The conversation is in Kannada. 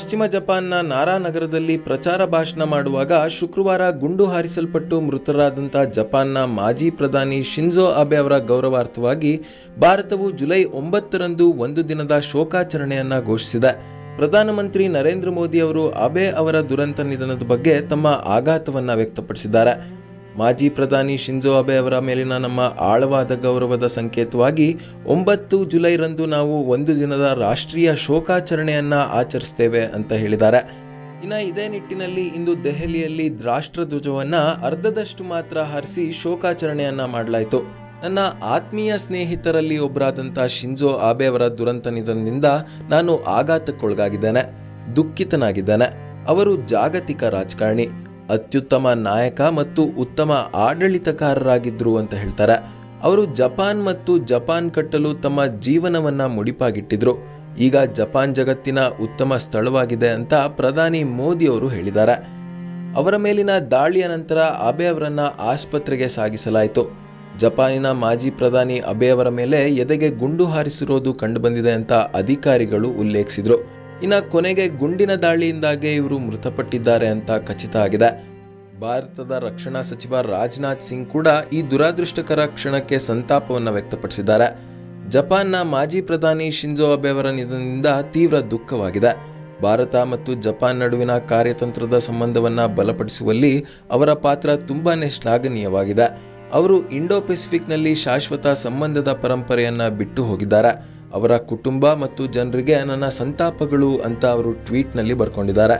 ಪಶ್ಚಿಮ ಜಪಾನ್ನ ನಾರಾ ನಗರದಲ್ಲಿ ಪ್ರಚಾರ ಭಾಷಣ ಮಾಡುವಾಗ ಶುಕ್ರವಾರ ಗುಂಡು ಹಾರಿಸಲ್ಪಟ್ಟು ಮೃತರಾದಂಥ ಜಪಾನ್ನ ಮಾಜಿ ಪ್ರಧಾನಿ ಶಿನ್ಜೋ ಅಬೆ ಅವರ ಗೌರವಾರ್ಥವಾಗಿ ಭಾರತವು ಜುಲೈ 9ರಂದು ಒಂದು ದಿನದ ಶೋಕಾಚರಣೆಯನ್ನು ಘೋಷಿಸಿದೆ. ಪ್ರಧಾನಮಂತ್ರಿ ನರೇಂದ್ರ ಮೋದಿ ಅವರು ಅಬೆ ಅವರ ದುರಂತ ನಿಧನದ ಬಗ್ಗೆ ತಮ್ಮ ಆಘಾತವನ್ನು ವ್ಯಕ್ತಪಡಿಸಿದ್ದಾರೆ. ಮಾಜಿ ಪ್ರಧಾನಿ ಶಿನ್ಜೋ ಅಬೆ ಅವರ ಮೇಲಿನ ನಮ್ಮ ಆಳವಾದ ಗೌರವದ ಸಂಕೇತವಾಗಿ 9 ಜುಲೈರಂದು ನಾವು ಒಂದು ದಿನದ ರಾಷ್ಟ್ರೀಯ ಶೋಕಾಚರಣೆಯನ್ನು ಆಚರಿಸ್ತೇವೆ ಅಂತ ಹೇಳಿದ್ದಾರೆ. ಇನ್ನು ಇದೇ ನಿಟ್ಟಿನಲ್ಲಿ ಇಂದು ದೆಹಲಿಯಲ್ಲಿ ರಾಷ್ಟ್ರಧ್ವಜವನ್ನು ಅರ್ಧದಷ್ಟು ಮಾತ್ರ ಹಾರಿಸಿ ಶೋಕಾಚರಣೆಯನ್ನು ಮಾಡಲಾಯಿತು. ನನ್ನ ಆತ್ಮೀಯ ಸ್ನೇಹಿತರಲ್ಲಿ ಒಬ್ಬರಾದಂಥ ಶಿನ್ಜೋ ಅಬೆ ಅವರ ದುರಂತ ನಿಧನದಿಂದ ನಾನು ಆಘಾತಕ್ಕೊಳಗಾಗಿದ್ದೇನೆ, ದುಃಖಿತನಾಗಿದ್ದೇನೆ. ಅವರು ಜಾಗತಿಕ ರಾಜಕಾರಣಿ, ಅತ್ಯುತ್ತಮ ನಾಯಕ ಮತ್ತು ಉತ್ತಮ ಆಡಳಿತಕಾರರಾಗಿದ್ದರು ಅಂತ ಹೇಳ್ತಾರೆ. ಅವರು ಜಪಾನ್ ಮತ್ತು ಜಪಾನ್ ಕಟ್ಟಲು ತಮ್ಮ ಜೀವನವನ್ನು ಮುಡಿಪಾಗಿಟ್ಟಿದ್ರು. ಈಗ ಜಪಾನ್ ಜಗತ್ತಿನ ಉತ್ತಮ ಸ್ಥಳವಾಗಿದೆ ಅಂತ ಪ್ರಧಾನಿ ಮೋದಿಯವರು ಹೇಳಿದ್ದಾರೆ. ಅವರ ಮೇಲಿನ ದಾಳಿಯ ನಂತರ ಅಬೆ ಅವರನ್ನು ಆಸ್ಪತ್ರೆಗೆ ಸಾಗಿಸಲಾಯಿತು. ಜಪಾನಿನ ಮಾಜಿ ಪ್ರಧಾನಿ ಅಬೆ ಅವರ ಮೇಲೆ ಎದೆಗೆ ಗುಂಡು ಹಾರಿಸಿರೋದು ಕಂಡುಬಂದಿದೆ ಅಂತ ಅಧಿಕಾರಿಗಳು ಉಲ್ಲೇಖಿಸಿದರು. ಇನ್ನು ಕೊನೆಗೆ ಗುಂಡಿನ ದಾಳಿಯಿಂದಾಗಿ ಇವರು ಮೃತಪಟ್ಟಿದ್ದಾರೆ ಅಂತ ಖಚಿತ ಆಗಿದೆ. ಭಾರತದ ರಕ್ಷಣಾ ಸಚಿವ ರಾಜನಾಥ್ ಸಿಂಗ್ ಕೂಡ ಈ ದುರಾದೃಷ್ಟಕರ ಕ್ಷಣಕ್ಕೆ ಸಂತಾಪವನ್ನು ವ್ಯಕ್ತಪಡಿಸಿದ್ದಾರೆ. ಜಪಾನ್ನ ಮಾಜಿ ಪ್ರಧಾನಿ ಶಿನ್ಜೋ ಅಬೆ ಅವರ ನಿಧನದಿಂದ ತೀವ್ರ ದುಃಖವಾಗಿದೆ. ಭಾರತ ಮತ್ತು ಜಪಾನ್ ನಡುವಿನ ಕಾರ್ಯತಂತ್ರದ ಸಂಬಂಧವನ್ನು ಬಲಪಡಿಸುವಲ್ಲಿ ಅವರ ಪಾತ್ರ ತುಂಬಾ ಶ್ಲಾಘನೀಯವಾಗಿದೆ. ಅವರು ಇಂಡೋ ಪೆಸಿಫಿಕ್ನಲ್ಲಿ ಶಾಶ್ವತ ಸಂಬಂಧದ ಪರಂಪರೆಯನ್ನು ಬಿಟ್ಟು ಹೋಗಿದ್ದಾರೆ. ಅವರ ಕುಟುಂಬ ಮತ್ತು ಜನರಿಗೆ ನನ್ನ ಸಂತಾಪಗಳು ಅಂತ ಅವರು ಟ್ವೀಟ್ನಲ್ಲಿ ಬರ್ಕೊಂಡಿದ್ದಾರೆ.